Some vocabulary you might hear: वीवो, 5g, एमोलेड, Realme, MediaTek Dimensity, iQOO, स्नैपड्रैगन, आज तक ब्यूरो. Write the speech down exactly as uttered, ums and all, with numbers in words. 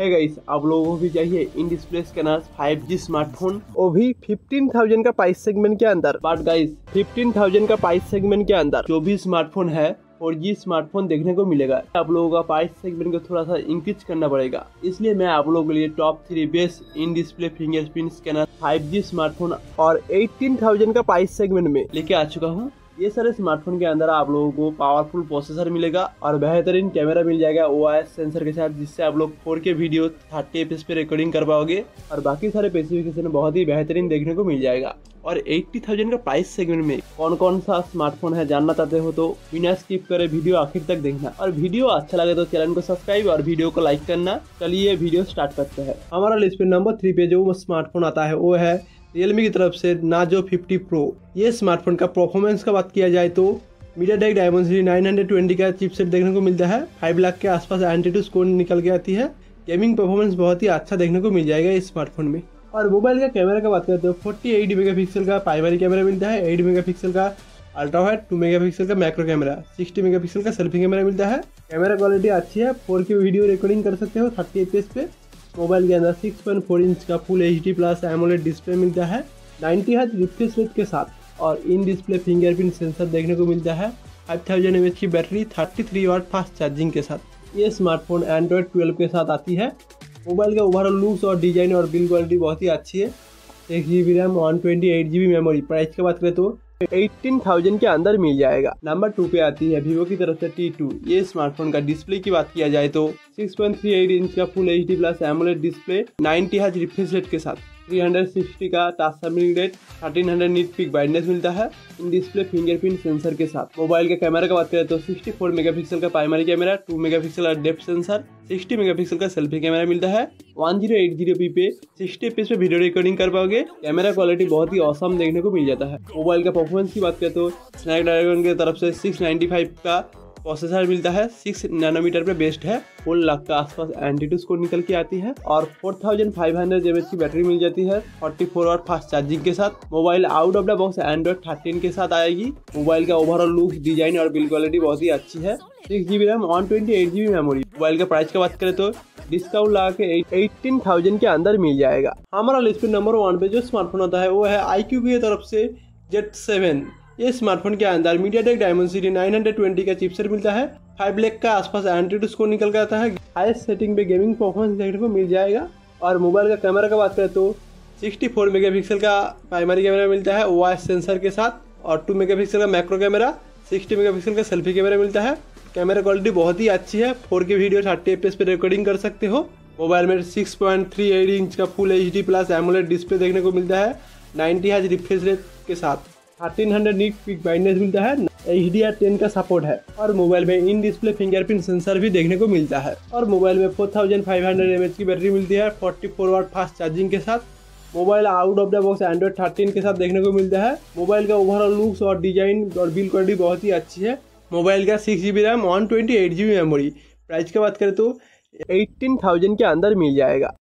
है गाइस, आप लोगों को भी चाहिए in display scanners five G smartphone, वो भी पंद्रह हज़ार का प्राइस सेगमेंट के अंदर। बट गाइस पंद्रह हज़ार का प्राइस सेगमेंट के अंदर जो भी स्मार्टफोन है और ये स्मार्टफोन देखने को मिलेगा। आप लोगों का प्राइस सेगमेंट को थोड़ा सा इंक्रीज करना पड़ेगा, इसलिए मैं आप लोगों के लिए top three best in display fingerprint scanner five G smartphone और अठारह हज़ार का प्राइस सेगमेंट में लेके आ चुका हूँ। ये सारे स्मार्टफोन के अंदर आप लोगों को पावरफुल प्रोसेसर मिलेगा और बेहतरीन कैमरा मिल जाएगा ओ आई एस सेंसर के साथ, जिससे आप लोग four K video thirty F P S पे रिकॉर्डिंग कर पाओगे और बाकी सारे स्पेसिफिकेशन बहुत ही बेहतरीन देखने को मिल जाएगा। और अस्सी हज़ार का प्राइस सेगमेंट में कौन कौन सा स्मार्टफोन है जानना चाहते हो तो बिना स्किप करे वीडियो आखिर तक देखना, और वीडियो अच्छा लगे तो चैनल को सब्सक्राइब और वीडियो को लाइक करना। चलिए वीडियो स्टार्ट करते हैं। हमारा लिस्ट पे नंबर थ्री पे जो स्मार्टफोन आता है वो है Realme की तरफ से नाजो फिफ्टी प्रो। ये स्मार्टफोन का परफॉर्मेंस का बात किया जाए तो MediaTek Dimensity नाइन ट्वेंटी का चिपसेट देखने को मिलता है, फाइव लाख के आसपास एंटीटू स्कोर निकल के आती है। गेमिंग परफॉर्मेंस बहुत ही अच्छा देखने को मिल जाएगा इस स्मार्टफोन में। और मोबाइल का कैमरा का बात करते हो फोर्टी एट मेगापिक्सल का प्राइमरी कैमरा मिलता है, एट मेगापिक्सल का अल्ट्रा वाइड, टू मेगापिक्सल का मैक्रो कैमरा, सिक्सटी मेगापिक्सल का सेल्फी कैमरा मिलता है। कैमरा क्वालिटी अच्छी है, फोर के वीडियो रिकॉर्डिंग कर सकते हो थर्टी एफ पी एस पे। मोबाइल के अंदर सिक्स पॉइंट फोर इंच का full H D plus एमोलेड display मिलता है नाइंटी हर्ट्ज रिफ्रेश रेट के साथ, और इन डिस्प्ले फिंगरप्रिंट सेंसर देखने को मिलता है। फाइव थाउज़ेंड एमएच की battery, thirty three watt fast charging के साथ ये स्मार्टफोन एंड्रॉयड ट्वेल्व के साथ आती है। मोबाइल का ओवरऑल लुक्स और डिजाइन और बिल्ड क्वालिटी बहुत ही अच्छी है। एक G B RAM, one twenty eight G B memory. Price की बात करें तो अठारह हज़ार के अंदर मिल जाएगा। नंबर टू पे आती है वीवो की तरफ से टी टू। ये स्मार्टफोन का डिस्प्ले की बात किया जाए तो six point three eight inch का full H D plus एमोलेड display ninety hertz refresh rate के साथ, थ्री सिक्सटी का touch sampling rate, thirteen hundred nits peak brightness मिलता है इन डिस्प्ले फिंगरप्रिंट सेंसर के साथ। मोबाइल के कैमरा की बात करें तो सिक्सटी फोर मेगापिक्सल का प्राइमरी कैमरा, टू मेगापिक्सल का डेप्थ सेंसर, सिक्सटी मेगापिक्सल का सेल्फी कैमरा मिलता है। टेन एटी पी पे सिक्सटी एफ पी एस पे वीडियो रिकॉर्डिंग कर पाओगे। कैमरा क्वालिटी बहुत ही औसम देखने को मिल जाता है। मोबाइल का परफॉर्मेंस की बात करें तो स्नैपड्रैगन की तरफ से सिक्स नाइंटी फाइव का प्रोसेसर मिलता है, सिक्स नैनोमीटर पे बेस्ड है, फोर लाख के आसपास एंटीटू स्कोर निकल के आती है और four thousand five hundred mAh की बैटरी मिल जाती है forty four watt fast charging के साथ। Mobile out of the box Android thirteen के साथ आएगी। मोबाइल का ओवरऑल लुक, डिजाइन और बिल्ड क्वालिटी बहुत ही अच्छी है। Six GB RAM, one twenty eight GB memory. Mobile का प्राइस की बात करें तो डिस्काउंट लगा के अठारह हज़ार के अंदर मिल जाएगा। हमारा लिस्ट में नंबर वन पे जो स्मार्टफोन आता है वो है iQOO की तरफ से जेड सेवन। ये स्मार्टफोन के अंदर MediaTek Dimensity नाइन ट्वेंटी का चिपसेट मिलता है, फाइव लाख का आसपास एंड्रॉइड स्कोर निकल जाता है। हाईएस्ट सेटिंग पे गेमिंग परफॉर्मेंस देखने को मिल जाएगा। और मोबाइल का कैमरा की बात करें तो सिक्सटी फोर मेगापिक्सल का प्राइमरी कैमरा मिलता है ओ आई एस सेंसर के साथ, और टू मेगापिक्सल का मैक्रो कैमरा, सिक्सटी मेगापिक्सल का सेल्फी कैमरा मिलता है। कैमरा क्वालिटी बहुत ही अच्छी है, four K video thirty F P S पे रिकॉर्डिंग कर सकते हो। मोबाइल में six point three eight inch का full H D plus एमोलेड display देखने को मिलता है नाइंटी हर्ट्ज रिफ्रेश रेट के साथ, thirteen hundred nits peak brightness मिलता है, एच डी आर टेन का सपोर्ट है। और मोबाइल में इन डिस्प्ले फिंगरप्रिंट सेंसर भी देखने को मिलता है। और मोबाइल में four thousand five hundred mAh की बैटरी मिलती है, forty four watt fast charging के साथ। Mobile out of the box Android thirteen के साथ देखने को मिलता है। मोबाइल का ओवरऑल लुक्स और डिजाइन और बिल्ड क्वालिटी बहुत ही अच्छी है। मोबाइल का six G B RAM, one twenty eight G B memory. Price की बात करें तो अठारह हज़ार के अंदर मिल जाएगा।